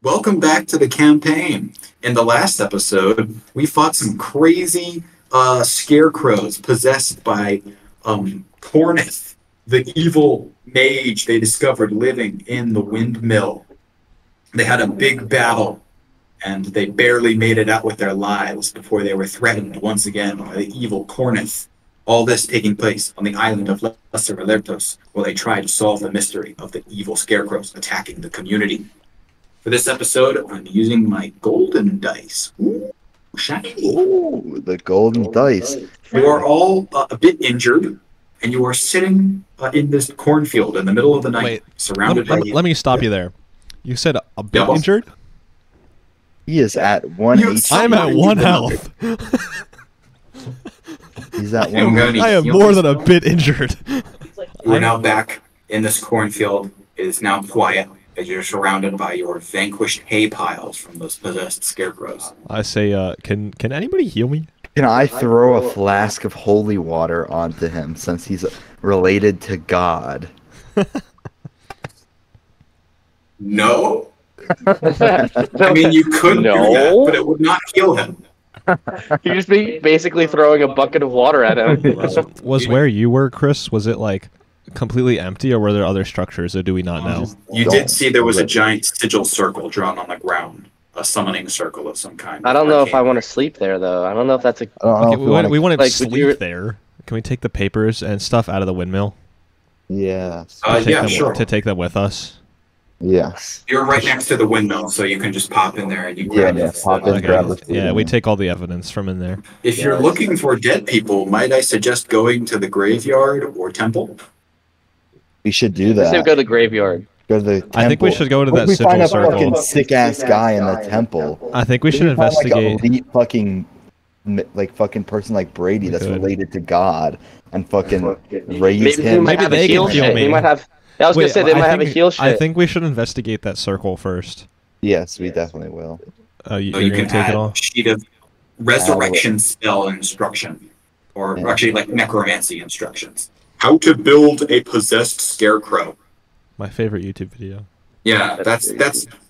Welcome back to the campaign. In the last episode, we fought some crazy scarecrows possessed by Corneth, the evil mage they discovered living in the windmill. They had a big battle, and they barely made it out with their lives before they were threatened once again by the evil Corneth. All this taking place on the island of Lesser Alertos, while they try to solve the mystery of the evil scarecrows attacking the community. For this episode, I'm using my golden dice. Ooh, shiny. Ooh, the golden dice. You are all a bit injured, and you are sitting in this cornfield in the middle of the night, surrounded by... Let me stop you there. You said a bit injured? He is at 1 HP. I'm at 1 health. He's at 1 health. I am more than a bit injured. We're now back in this cornfield. It is now quiet, as you're surrounded by your vanquished hay piles from those possessed scarecrows. I say, can anybody heal me? Can I throw a flask of holy water onto him, since he's related to God? No. I mean, you could do that, but it would not heal him. You'd just be basically throwing a bucket of water at him. Was where you were, Chris, was it like completely empty, or were there other structures, or do we not know? You did see there was a giant sigil circle drawn on the ground, a summoning circle of some kind. I don't know if I want to sleep there, though. I don't know if that's a... Okay, we want to sleep there. Can we take the papers and stuff out of the windmill? Yeah. Yeah, sure. To take them with us? Yes. You're right next to the windmill, so you can just pop in there and you grab we take all the evidence from in there. If you're looking for dead people, might I suggest going to the graveyard or temple? We should do that. Let's go to the graveyard. Go to the temple. I think we should go to that sigil circle. Fucking sick-ass guy in the temple. I think we should investigate. Find, like, a fucking person like Brady that's related to God and fucking raise him. Maybe they can heal me. I was going to say, they might have a heal shit. I think we should investigate that circle first. Yes, we definitely will. You can take it all? Sheet of resurrection spell instruction. Or actually, like, necromancy instructions. How to build a possessed scarecrow. My favorite YouTube video. Yeah, that's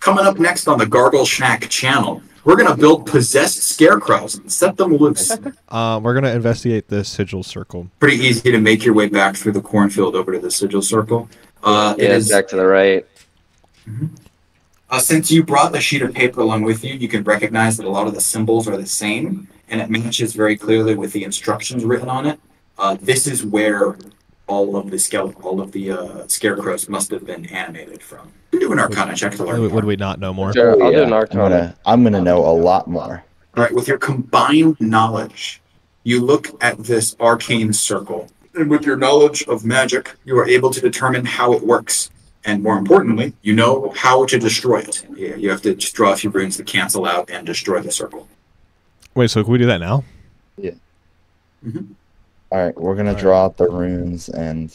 coming up next on the Gargleschnack channel. We're going to build possessed scarecrows and set them loose. We're going to investigate the sigil circle. Pretty easy to make your way back through the cornfield over to the sigil circle. It is back to the right. Since you brought the sheet of paper along with you, you can recognize that a lot of the symbols are the same, and it matches very clearly with the instructions written on it. This is where all of the scarecrows must have been animated from. You do an Arcana check to learn. Would we not know more? Sure, I'll do an Arcana. I'm gonna know a lot more. All right, with your combined knowledge, you look at this arcane circle. And with your knowledge of magic, you are able to determine how it works. And more importantly, you know how to destroy it. Yeah, you have to just draw a few runes to cancel out and destroy the circle. Wait, so can we do that now? Yeah. All right, we're going to draw out the runes and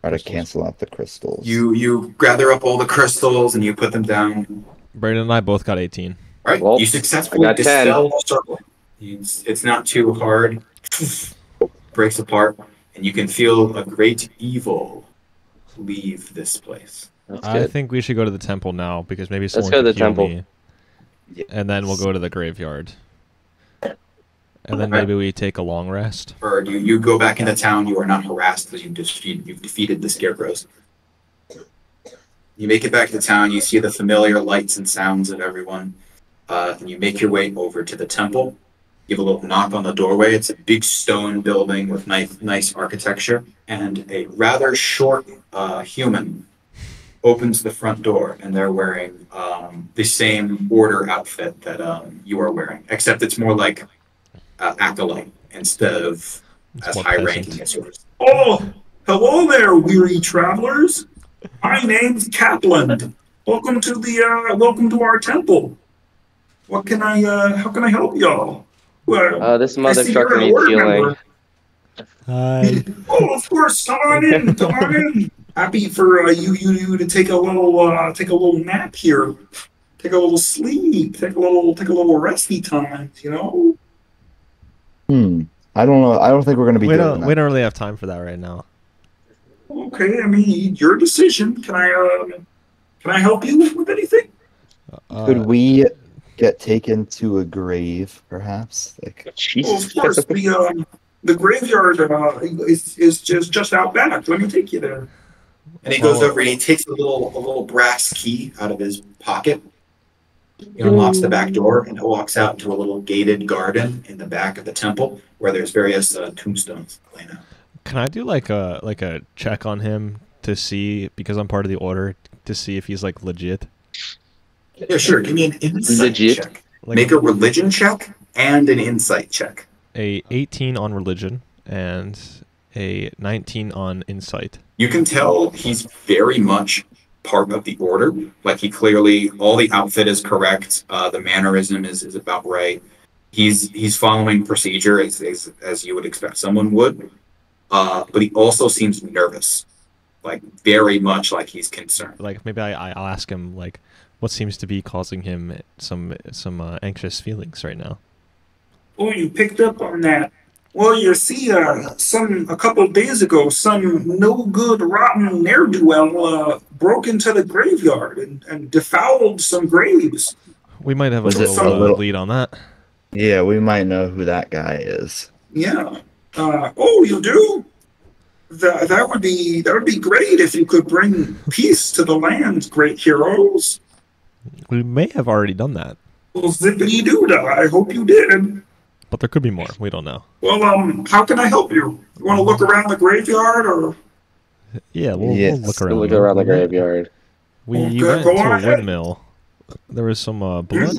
try to cancel out the crystals. You gather up all the crystals and you put them down. Brandon and I both got 18. All right, well, you successfully dispel the circle. It's not too hard. Breaks apart. And you can feel a great evil leave this place. I think we should go to the temple now, because maybe someone can heal me. And then we'll go to the graveyard. And then maybe we take a long rest. Or you go back into town, you are not harassed because you've defeated the scarecrows. You make it back to town, you see the familiar lights and sounds of everyone. And you make your way over to the temple. Give a little knock on the doorway. It's a big stone building with nice architecture. And a rather short human opens the front door, and they're wearing the same order outfit that you are wearing, except it's more like acolyte instead of as high-ranking as yours. Oh, hello there, weary travelers. My name's Kaplan. Welcome to the welcome to our temple. What can I? How can I help y'all? This motherfucker needs healing. Hi. Oh, of course. Come on in. Come on in. Happy for you to take a little nap here, take a little sleep, take a little resty time. You know. I don't know. I don't think we're gonna be. We don't really have time for that right now. Okay. I mean, your decision. Can I help you with anything? Could we get taken to a grave, perhaps? Like, Jesus. Well, of course, the graveyard is just out back. Let me take you there. And he goes over and he takes a little brass key out of his pocket. He unlocks the back door and walks out into a little gated garden in the back of the temple where there's various tombstones laying out. Can I do like a check on him to see, because I'm part of the order, to see if he's like legit? Yeah, sure. Give me an insight check. Like, make a religion check and an insight check. A 18 on religion and a 19 on insight. You can tell he's very much part of the order. Like, he clearly, all the outfit is correct. The mannerism is about right. He's following procedure as you would expect someone would. But he also seems nervous, like very much like he's concerned. Like, maybe I'll ask him, like, what seems to be causing him some anxious feelings right now? Oh, you picked up on that. Well, you see, a couple of days ago, some no-good, rotten ne'er-do-well broke into the graveyard and defiled some graves. We might have a little lead on that. Yeah, we might know who that guy is. Yeah. Oh, you do? That would be great if you could bring peace to the land, great heroes. We may have already done that. Well, zippity-doo-dah, I hope you did. But there could be more. We don't know. Well, how can I help you? You want to look around the graveyard, or? Yeah, we'll look around the graveyard. We went to a windmill. There was some blood.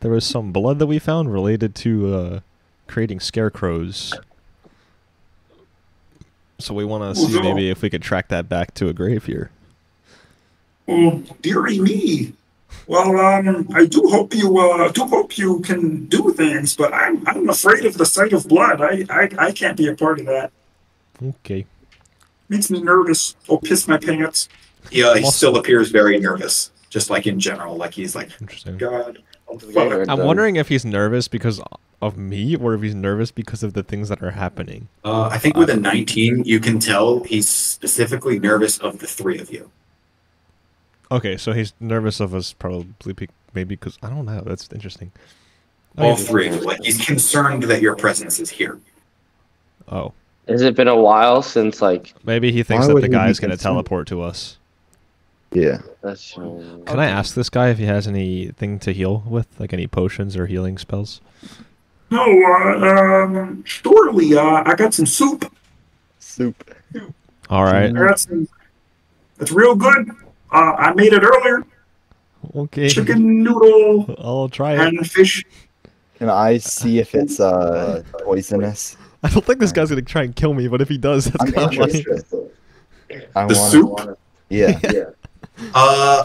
There was some blood that we found related to creating scarecrows. So we want to see maybe if we could track that back to a grave here. Oh, dearie me. Well, I do hope you can do things, but I'm afraid of the sight of blood. I can't be a part of that. Okay. Makes me nervous. Oh, piss my pants. Yeah, he still appears very nervous, just like in general, like he's like, God. I'm wondering if he's nervous because of me, or if he's nervous because of the things that are happening. I think with a 19, you can tell he's specifically nervous of the three of you. Okay, so he's nervous of us, probably, maybe, because I don't know. That's interesting. All three. Like, he's concerned that your presence is here. Oh. Has it been a while since, like... Maybe he thinks that the guy's going to teleport to us. Yeah. That's true. Can I ask this guy if he has anything to heal with? Like, any potions or healing spells? No, surely, I got some soup. Soup. All right. It's real good. I made it earlier. Okay. Chicken noodle. I'll try it. And fish. Can I see if it's poisonous? I don't think this guy's gonna try and kill me, but if he does, that's kind of like... The soup. Yeah. Yeah.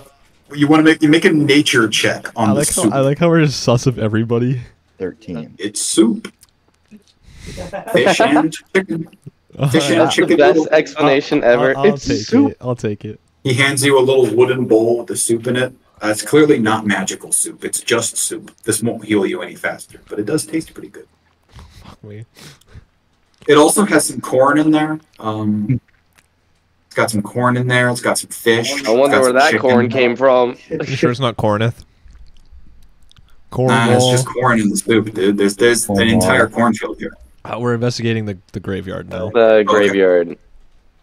You make a nature check on the soup. I like how we're just sus of everybody. 13. It's soup. Fish and chicken. Fish and chicken. Best noodle. Explanation ever. It's soup. I'll take it. He hands you a little wooden bowl with the soup in it. It's clearly not magical soup. It's just soup. This won't heal you any faster, but it does taste pretty good. Fuck me. It also has some corn in there. It's got some corn in there. It's got some fish. I wonder where that corn came from. Are you sure it's not Corneth? Corn. Nah, it's just corn in the soup, dude. There's an entire cornfield here. We're investigating the graveyard now. The graveyard. Okay.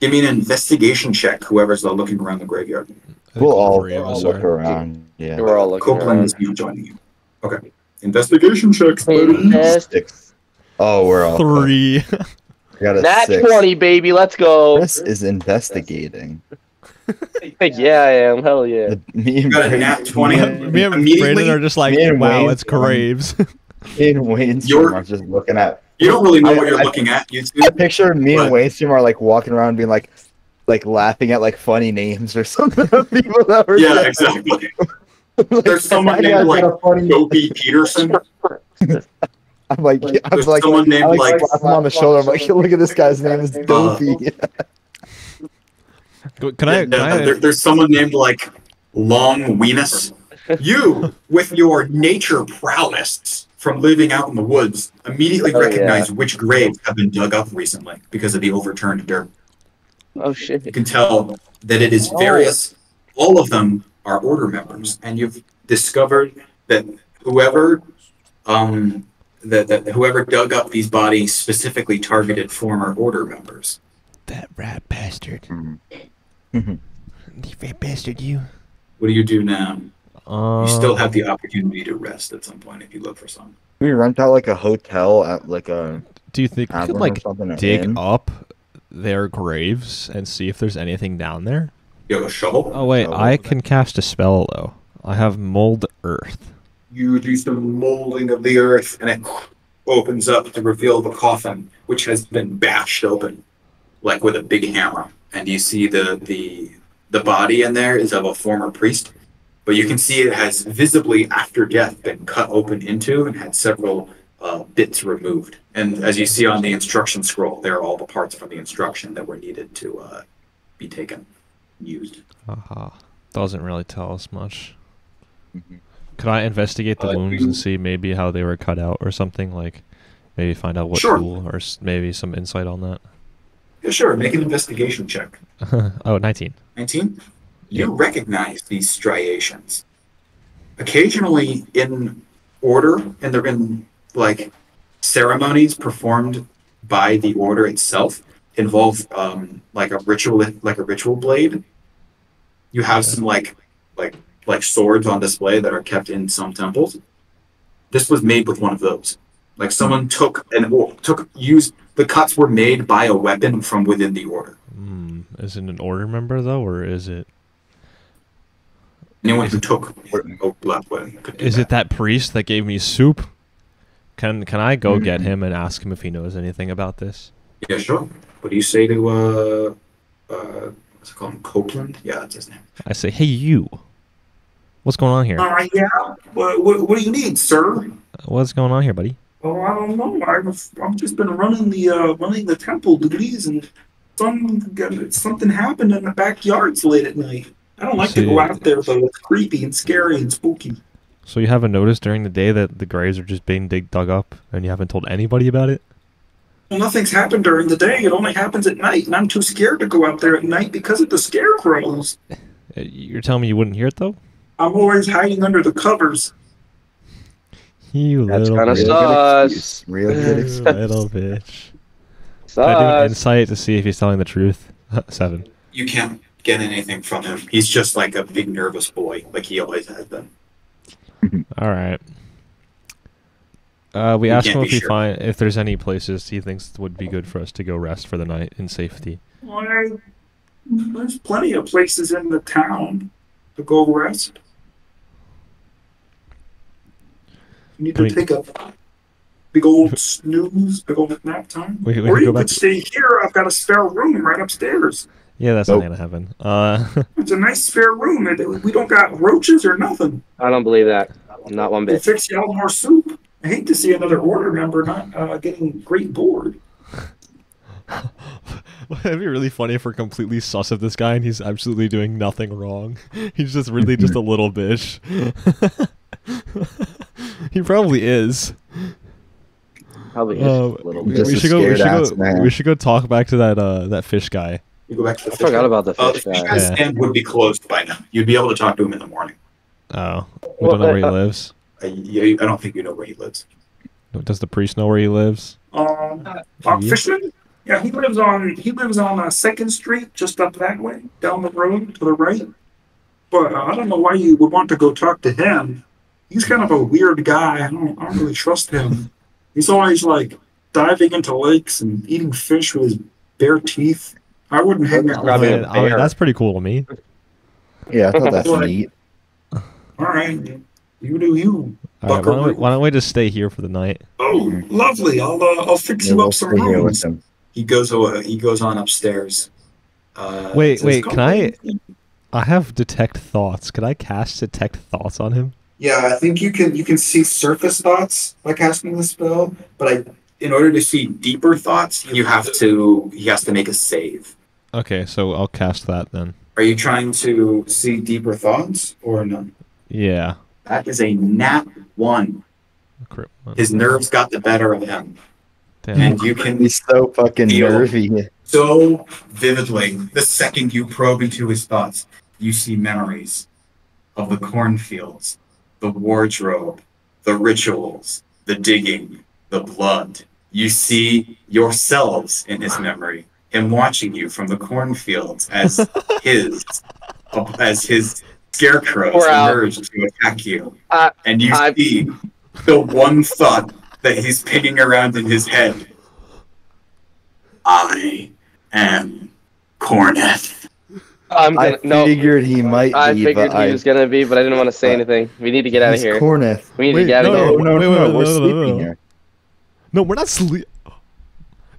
Give me an investigation check, whoever's looking around the graveyard. We'll all look around. Yeah. We're all looking around. Copeland is joining you. Okay. Investigation checks, baby. Oh, we're all... 3. Nat 20, baby. Let's go. This is investigating. Yeah, I am. Hell yeah. You got a nat 20. Me and Brandon are just like, wow, it's graves. Me and Wayne's room are just looking at... You don't really know what you're looking at. You two. I picture me and Waystream are like walking around, being like laughing at like funny names or something. Of people that were yeah, exactly. Like, there's someone named like Dopey Peterson. I'm like, there's like someone named like slap him on the shoulder. I'm like, look at this guy's name is Dopey. There's someone named like Long Weenus. You, with your nature prowess from living out in the woods, immediately recognize which graves have been dug up recently because of the overturned dirt. Oh, shit. You can tell that it is various. All of them are order members, and you've discovered that whoever dug up these bodies specifically targeted former Order members. That rat bastard. Mm-hmm. You rat bastard, you. What do you do now? You still have the opportunity to rest at some point if you look for some. We rent out like a hotel at like a. Do you think we could like dig up their graves and see if there's anything down there? You have a shovel? Oh wait, I can cast a spell though. I have mold earth. You do some molding of the earth, and it opens up to reveal the coffin, which has been bashed open, like with a big hammer. And you see the body in there is of a former priest, but you can see it has visibly, after death, been cut open into and had several bits removed. And as you see on the instruction scroll, there are all the parts from the instruction that were needed to be taken, used. Aha. Doesn't really tell us much. Mm-hmm. Could I investigate the wounds and see maybe how they were cut out or something? Like, maybe find out what tool or maybe some insight on that? Yeah, sure. Make an investigation check. Oh, 19. 19? You recognize these striations. Occasionally, in order, and they're in, like, ceremonies performed by the order itself, involve, like a ritual blade. You have some, like swords on display that are kept in some temples. This was made with one of those. Like someone took and the cuts were made by a weapon from within the order. Is it an order member though, or is it anyone who took Is it that priest that gave me soup? Can I go get him and ask him if he knows anything about this? Yeah, sure. What do you say to what's it called? Copeland? Yeah, that's his name. I say, hey you. What's going on here? Yeah. What do you need, sir? What's going on here, buddy? Oh, I don't know. I've just been running the temple duties, and something happened in the backyards late at night. I don't like to go out there, but it's creepy and scary and spooky. So you haven't noticed during the day that the graves are just being dug up, and you haven't told anybody about it? Well, nothing's happened during the day. It only happens at night, and I'm too scared to go out there at night because of the scarecrows. You're telling me you wouldn't hear it, though? I'm always hiding under the covers. You little bitch. That's kind of sus. Little bitch. Can I do an insight to see if he's telling the truth? 7. You can't get anything from him. He's just like a big nervous boy, like he always has been. All right. We asked him if he find if there's any places he thinks would be good for us to go rest for the night in safety. Well, there's plenty of places in the town to go rest. You need to take a big old snooze, big old nap time. Or you could stay here. I've got a spare room right upstairs. Yeah, that's not going to happen. It's a nice spare room. We don't got roaches or nothing. I don't believe that. Not one bit. We'll fix you all more soup. I hate to see another order member not getting great bored. That'd be really funny if we're completely sus of this guy and he's absolutely doing nothing wrong. He's just really just a little bitch. He probably is. Probably is. We should go talk back to that fish guy. You go back to the fish guy. About the fish guy. The fish guy's stand would be closed by now. You'd be able to talk to him in the morning. Oh, we don't know where he lives. I don't think you know where he lives. Does the priest know where he lives? Bob Fishman. Yeah, he lives on 2nd Street, just up that way, down the road to the right. But I don't know why you would want to go talk to him. He's kind of a weird guy. I don't really trust him. He's always like diving into lakes and eating fish with his bare teeth. I wouldn't hang out with him. Oh, that's pretty cool to me. Yeah, I thought that's neat. All right, you do you. All right, why don't we just stay here for the night? Oh, lovely! I'll fix you up some rooms. He goes away. He goes on upstairs. Wait. Can I? I have detect thoughts. Can I cast detect thoughts on him? Yeah, I think you can see surface thoughts by casting the spell, but in order to see deeper thoughts, he has to make a save. Okay, so I'll cast that then. Are you trying to see deeper thoughts or none? Yeah. That is a nat 1. His nerves got the better of him. Damn. And you can be so fucking nervy so vividly. The second you probe into his thoughts, you see memories of the cornfields, the wardrobe, the rituals, the digging, the blood. You see yourselves in his memory, him watching you from the cornfields as his scarecrows emerge to attack you. And you see the one thought that he's pinging around in his head. I am Corneth. I figured he was gonna be, but I didn't want to say anything. We need to get out of here. Corneth. We need to get out of here. No, we're sleeping here. No, we're not sleeping.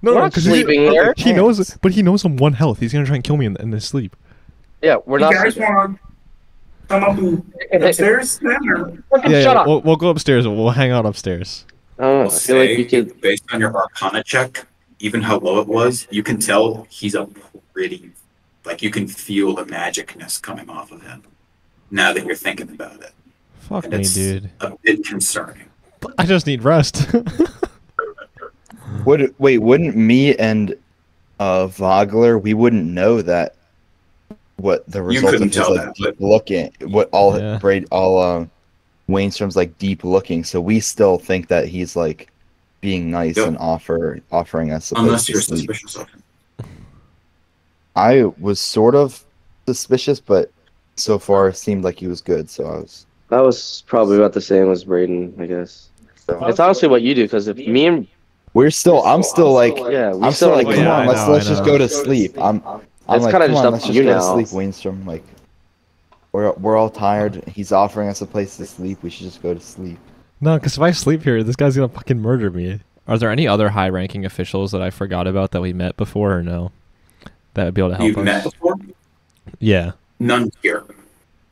No, we're not sleeping here. He knows, but he knows I'm one health. He's gonna try and kill me in his sleep. Yeah, we're not. You guys want to come up upstairs then, or shut up? We'll go upstairs and we'll hang out upstairs. Oh, I feel like you could, based on your Arcana check, even how low it was, you can tell he's a pretty. Like, you can feel the magicness coming off of him now that you're thinking about it. Fuck me, dude. A bit concerning. I just need rest. Wait, wouldn't me and Vogler, we wouldn't know that what the result of his like, deep looking, what all Wainstrom's like deep looking, so we still think that he's like being nice and offering us a place to sleep. Unless you're suspicious of him. I was sort of suspicious, but so far it seemed like he was good, so I was... That was probably about the same as Braden, I guess. So. It's honestly what you do, because if me and... I'm still like, come on, let's just go to sleep. It's kind of just up to you now. Let's just go to sleep, Wainstrom. Like, we're all tired. He's offering us a place to sleep. We should just go to sleep. No, because if I sleep here, this guy's going to fucking murder me. Are there any other high-ranking officials that I forgot about that we met before, or no? That would be able to help us. You've met before? Yeah. None here.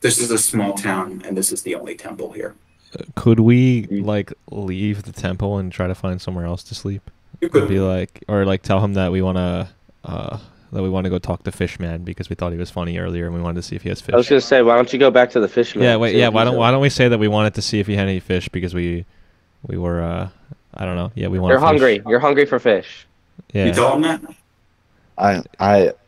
This is a small town, and this is the only temple here. Could we, like, leave the temple and try to find somewhere else to sleep? You could. Be like, or, like, tell him that we want to go talk to Fishman because we thought he was funny earlier and we wanted to see if he has fish. I was going to say, why don't you go back to the Fishman? Yeah, wait, yeah, why don't we say that we wanted to see if he had any fish because we were, I don't know. Yeah, we wanted fish. You're hungry for fish. Yeah. You told him that? I'm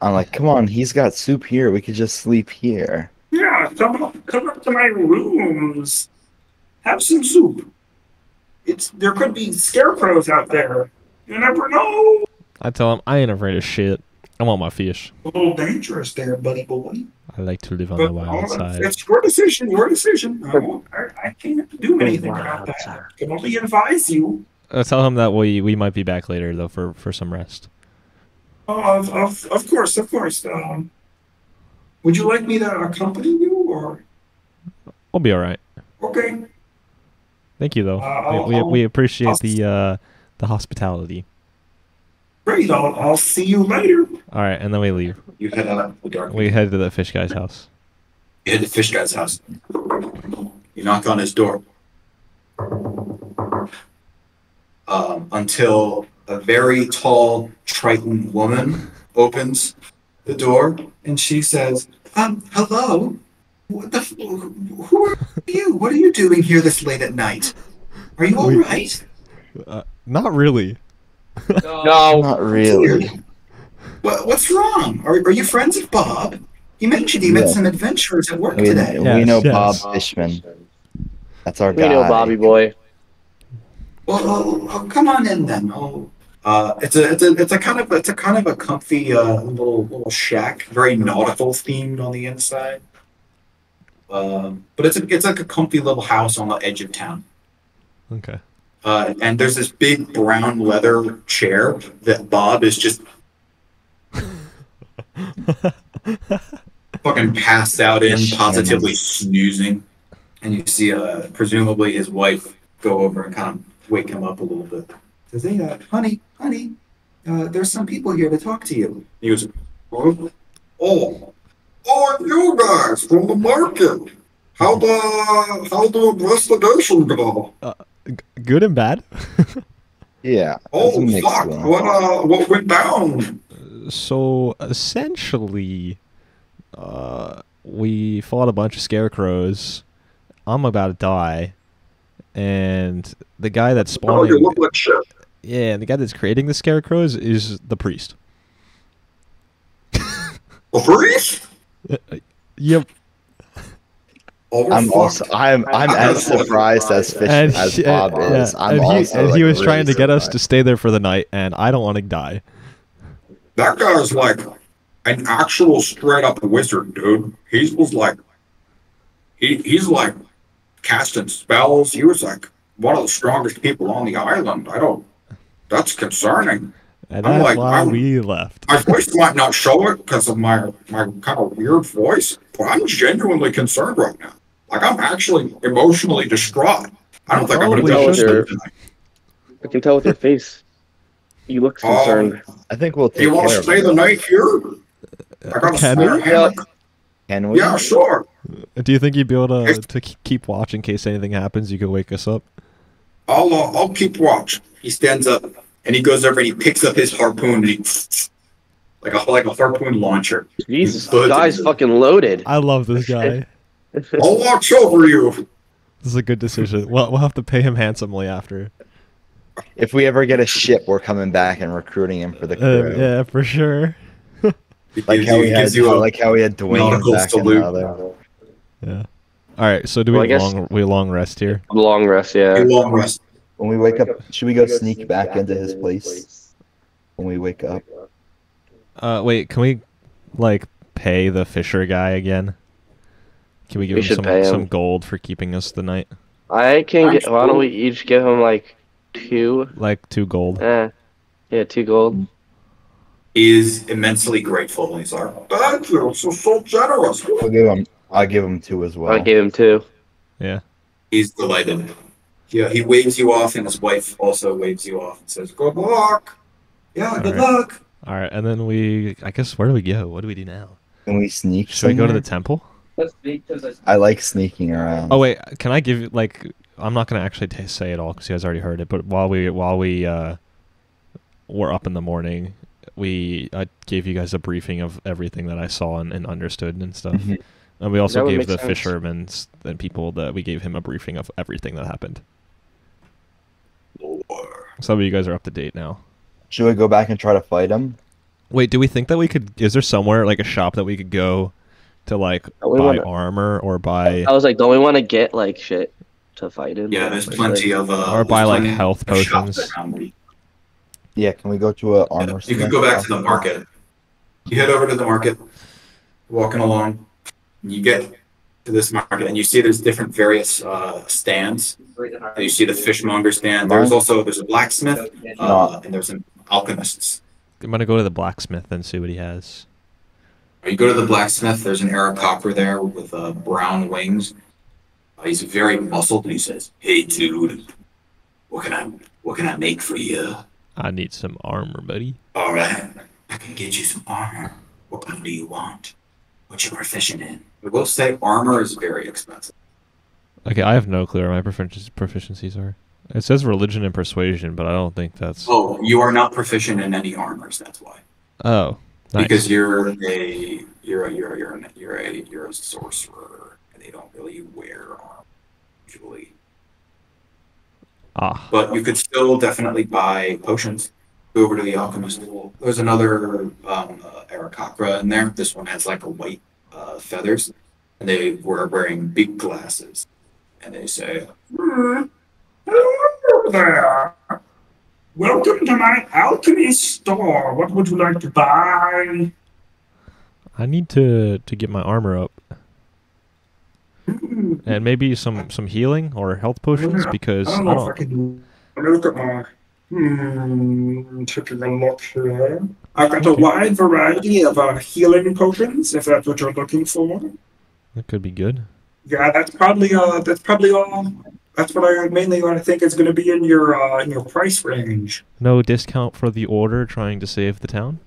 like, come on, he's got soup here. We could just sleep here. Yeah, come up to my rooms. Have some soup. There could be scarecrows out there. You never know. I tell him, I ain't afraid of shit. I want my fish. A little dangerous there, buddy boy. I like to live on the wild side. It's your decision, your decision. I can't do anything about that. I can only advise you. I tell him that we might be back later, though, for some rest. Oh, of course. Would you like me to accompany you, or? I'll be all right. Okay. Thank you, though. We appreciate the hospitality. Great. I'll see you later. All right, and then we leave. You head out of the dark. We head to the fish guy's house. You head to the fish guy's house. You knock on his door. Until a very tall Triton woman opens the door, and she says, hello? Who are you? What are you doing here this late at night? Are you all right? Not really. No. Not really. What's wrong? Are you friends with Bob? He mentioned he met some adventurers at work today. We know Bob Fishman. That's our guy. We know Bobby boy. Well, come on in then. It's a kind of a comfy little shack, very nautical themed on the inside. But it's like a comfy little house on the edge of town. Okay. And there's this big brown leather chair that Bob is just fucking passed out in, positively snoozing. And you see, presumably his wife go over and kind of wake him up a little bit. Says, hey, honey, there's some people here to talk to you. He goes, oh, you guys from the market. How the investigation go? Good and bad. Yeah. Oh, fuck! What went down? So essentially, we fought a bunch of scarecrows. I'm about to die. And the guy that's spawning, and the guy that's creating the scarecrows is the priest. The priest? Yep. I'm as surprised as Fishman as Bob is. He was trying to get us to stay there for the night, and I don't want to die. That guy's like an actual straight up wizard, dude. He was like, he's like casting spells. He was like one of the strongest people on the island. That's concerning. And I'm like, why we left. My voice might not show it because of my kind of weird voice, but I'm genuinely concerned right now. Like, I'm actually emotionally distraught. I don't think I'm going to tell you tonight. I can tell with your face. You look concerned. I think we'll take. You want to stay the night here? I got a spare hammock. Can we? Yeah, sure. Do you think you'd be able to keep watch in case anything happens? You could wake us up. I'll keep watch. He stands up. And he goes over and he picks up his harpoon and he, like a harpoon launcher. Jesus, this guy's fucking loaded. I love this guy. I'll watch over you. This is a good decision. We'll have to pay him handsomely after. If we ever get a ship, we're coming back and recruiting him for the crew. Yeah, for sure. like how we had Dwayne back in the other. Yeah. All right. So do we long rest here? Long rest. Yeah. We long rest. When we wake up, should we go sneak back into his place? When we wake up, wait, can we like pay the fisher guy again? Can we give him some gold for keeping us the night? I can get. Why don't we each give him like two gold? Yeah, 2 gold. He is immensely grateful. He's like, "Thank you, so generous." I give him 2 as well. I give him 2. Yeah, he's delighted. Yeah, he waves you off, and his wife also waves you off and says, "Good luck." Yeah, good luck. All right, and then I guess, where do we go? What do we do now? Can we sneak? Should we go to the temple? Let's sneak. I like sneaking around. Oh wait, can I give you I'm not gonna actually say it all because you guys already heard it. But while we were up in the morning, I gave you guys a briefing of everything that I saw and understood and stuff. And we also gave the fishermen and people that we gave him a briefing of everything that happened. Some of you guys are up to date now. Should we go back and try to fight him? Wait, do we think that we could? Is there somewhere like a shop that we could go to, like buy armor or buy? I was like, don't we want to get like shit to fight him? Yeah, there's plenty of. Or buy like health potions. Yeah, can we go to an armor? You could go back to the market. You head over to the market, walking along, and you get to this market, and you see there's different various stands. You see the fishmonger stand. There's a blacksmith, and there's an alchemist. I'm gonna go to the blacksmith and see what he has. You go to the blacksmith. There's an Eric Cocker there with brown wings. He's very muscled, and he says, "Hey, dude, what can I make for you?" I need some armor, buddy. All right, I can get you some armor. What kind do you want? What you're proficient in? We will say armor is very expensive. Okay, I have no clue where my proficiencies are. It says religion and persuasion, but I don't think that's... Oh, you are not proficient in any armors. That's why. Oh, nice. Because you're a sorcerer, and they don't really wear armor usually. Ah. But you could still definitely buy potions. Go over to the alchemist. There's another Aarakocra in there. This one has like a white feathers, and they were wearing big glasses, and they say, "Hello there. Welcome to my alchemy store. What would you like to buy?" I need to get my armor up, and maybe some healing or health potions, because taking a look here. I've got a wide variety of healing potions, if that's what you're looking for. That could be good. Yeah, that's probably all. That's what I mainly want to think is going to be in your price range. No discount for the order trying to save the town.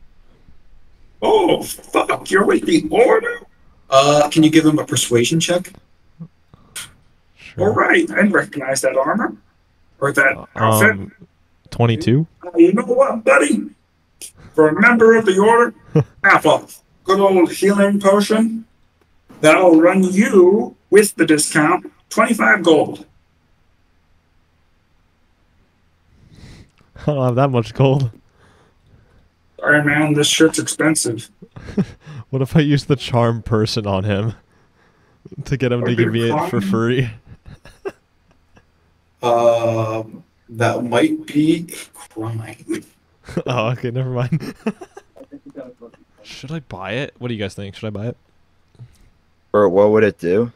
Oh fuck! You're with the order. Can you give him a persuasion check? Sure. All right, and recognize that armor or that outfit. 22. You know what, buddy? For a member of the order, half off. Good old healing potion. That'll run you, with the discount, 25 gold. I don't have that much gold. Sorry, man, this shit's expensive. What if I use the charm person on him? to get him to give me it for free? That might be a crime. Oh, okay, never mind. Should I buy it? What do you guys think? Should I buy it? Or what would it do?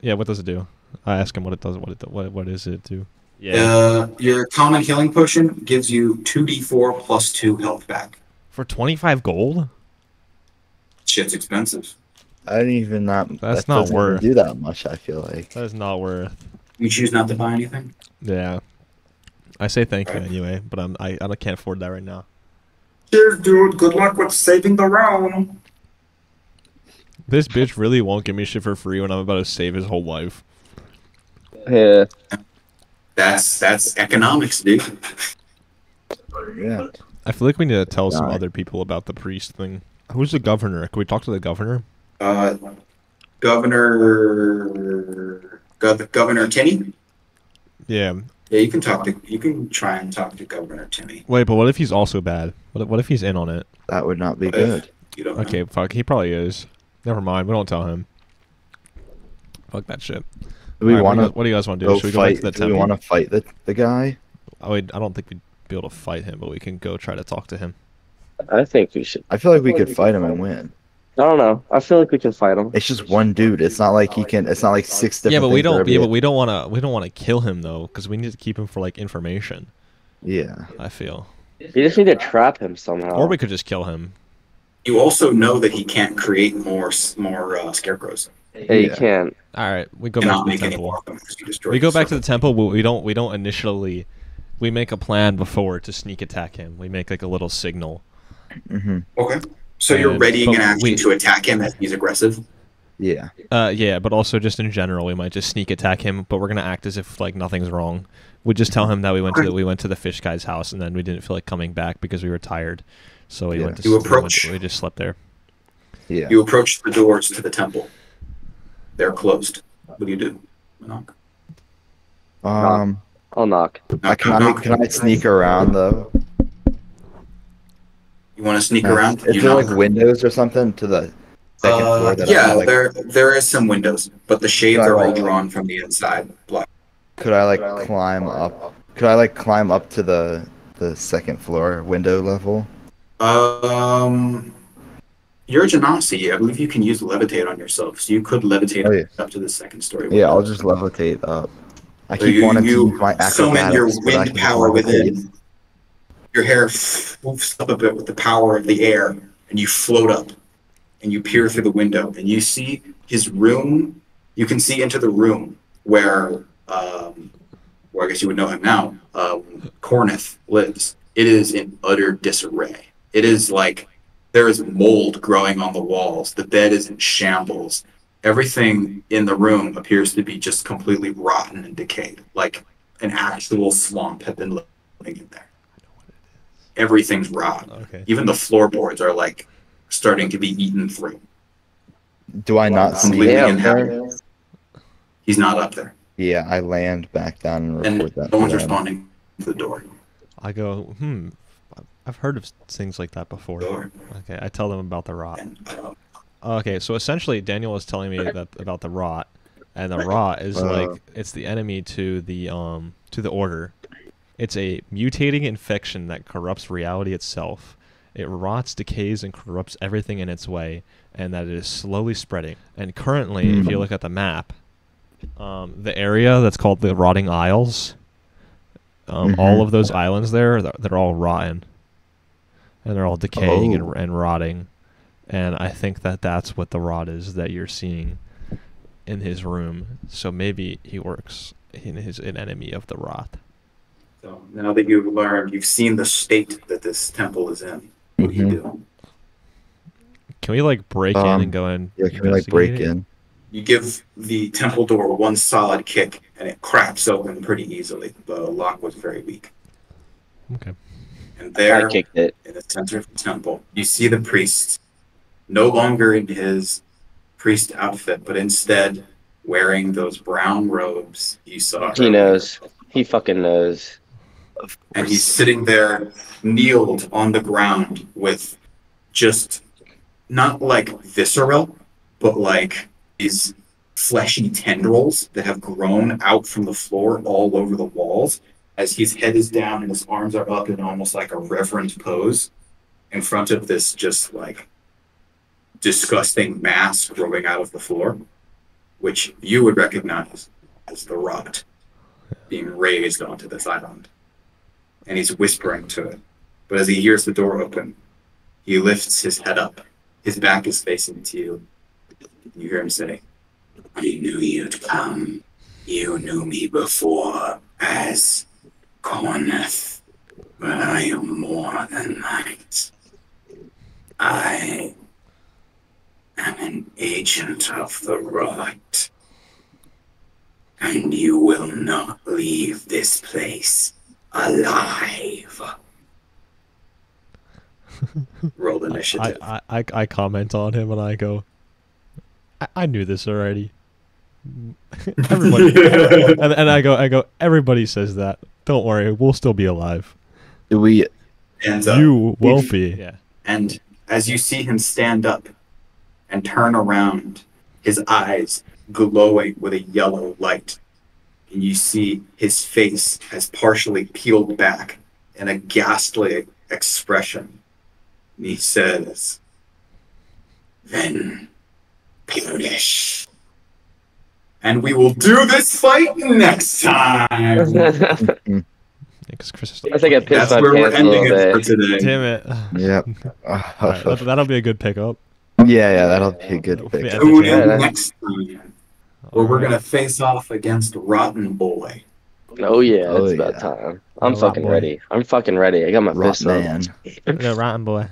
Yeah, what does it do? I ask him what it does. What is it do? Yeah. Your common healing potion gives you 2d4 plus 2 health back. For 25 gold? Shit's expensive. I didn't even That's not worth. Do that much. I feel like that is not worth. You choose not to buy anything. Yeah. I say thank you anyway, but I can't afford that right now. Cheers, dude. Good luck with saving the round. This bitch really won't give me shit for free when I'm about to save his whole life. Yeah. That's economics, dude. Yeah. I feel like we need to tell some other people about the priest thing. Who's the governor? Can we talk to the governor? Governor Timmy. Yeah. Yeah, you can talk to. You can try and talk to Governor Timmy. Wait, but what if he's also bad? What if he's in on it? That would not be good. You don't know. Fuck. He probably is. Never mind. We don't tell him. Fuck that shit. Do we want to? What do you guys want to do? Should we go back to the temple? Do we want to fight the guy? I don't think we'd be able to fight him, but we can go try to talk to him. I think we should. I feel like we could fight him and win. I don't know. I feel like we can fight him. It's just one dude. It's not like he can. It's not like 6 different. Yeah, but we don't. Yeah, but we don't want to. We don't want to kill him though, because we need to keep him for like information. Yeah. I feel. You just need to trap him somehow. Or we could just kill him. You also know that he can't create more scarecrows. Yeah, you can't. All right, we go back to the temple. We go back to the temple. We don't. We don't initially. We make a plan before to sneak attack him. We make like a little signal. Mm-hmm. Okay. So you're readying an action to attack him as he's aggressive? Yeah. Yeah, but also just in general, we might just sneak attack him, but we're gonna act as if like nothing's wrong. We just tell him that we went to the fish guy's house, and then we didn't feel like coming back because we were tired, so we went to sleep. We just slept there. Yeah. You approach the doors to the temple. They're closed. What do you do? Knock. I'll knock. Can I sneak around though? You want to sneak around? Is there like windows or something to the second floor? Yeah, there is some windows, but the shades are all drawn from the inside. Could I like climb up? Could I like climb up to the second floor window level? You're a genasi. I believe you can use levitate on yourself, so you could levitate up to the second story window. Yeah, I'll just levitate up. I keep wanting to use my acrobatics. Summon your wind power within. Your hair moves up a bit with the power of the air, and you float up, and you peer through the window, and you see his room. You can see into the room where, well, I guess you would know him now, Corneth lives. It is in utter disarray. It is like there is mold growing on the walls. The bed is in shambles. Everything in the room appears to be just completely rotten and decayed, like an actual swamp had been living in there. Everything's rotten. Okay. Even the floorboards are like starting to be eaten through. Do I not see him there? He's not up there. Yeah, I land back down and report that. No one's responding to the door. I go, I've heard of things like that before. Door. Okay, I tell them about the rot. Okay, so essentially Daniel is telling me that about the rot, and the rot is like it's the enemy to the order. It's a mutating infection that corrupts reality itself. It rots, decays, and corrupts everything in its way, and that it is slowly spreading. And currently, if you look at the map, the area that's called the Rotting Isles, all of those islands there, they're all rotten. And they're all decaying and rotting. And I think that that's what the rot is that you're seeing in his room. So maybe he works an enemy of the rot. So now that you've learned, you've seen the state that this temple is in. What do you do? Can we like break in and go in? Yeah, can we like break in? You give the temple door one solid kick, and it cracks open pretty easily. The lock was very weak. Okay. And there, I kicked it. In the center of the temple, you see the priest, no longer in his priest outfit, but instead wearing those brown robes you saw. He knows. He fucking knows. And he's sitting there, kneeled on the ground with just, not like visceral, but like these fleshy tendrils that have grown out from the floor all over the walls as his head is down and his arms are up in almost like a reverent pose in front of this just like disgusting mass growing out of the floor, which you would recognize as the rot being raised onto this island. And he's whispering to it. But as he hears the door open, he lifts his head up. His back is facing to you. You hear him say, "I knew you'd come. You knew me before as Corneth, but I am more than that. I am an agent of the rot, and you will not leave this place alive." Roll initiative. I comment on him and I go, I knew this already. Everybody, and I go. Everybody says that. Don't worry, we'll still be alive. We, and you won't be. Yeah. And as you see him stand up and turn around, his eyes glowing with a yellow light, and you see his face has partially peeled back in a ghastly expression. And he says, "Then perish. And we will do this fight next time." I think I pissed my pants a little bit. For today. Damn it. Yeah. Right, that'll be a good pickup. Yeah, that'll be a good pickup. Tune in next time, where we're going to face off against Rotten Boy. Oh, yeah, it's about time. I'm fucking ready. I got my fist on. Rotten Boy.